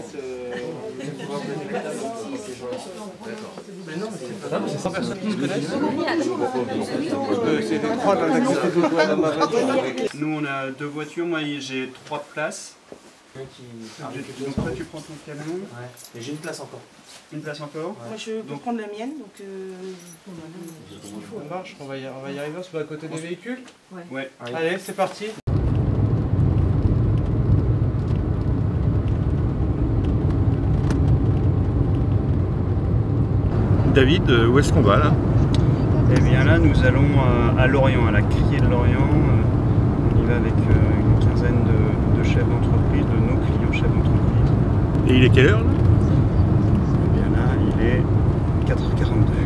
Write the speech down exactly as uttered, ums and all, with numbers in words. fait, euh, mais non, mais c'est cent personnes qui se connaissent. C'est des trois dans la caisse. Nous, on a deux voitures. Moi, j'ai trois places. Donc toi, tu prends ton camion. Ouais. Et j'ai une place encore. Une place encore. Ouais. Moi, je peux donc prendre la mienne. Donc, euh... on marche. On va y, on va y arriver. On se met à côté des véhicules. Ouais. ouais. Allez, c'est parti. David, où est-ce qu'on va là? Eh bien là, nous allons à Lorient, à la Criée de Lorient. On y va avec une quinzaine de, de chefs d'entreprise, de nos clients chefs d'entreprise. Et il est quelle heure là? Eh bien là, il est quatre heures quarante-deux.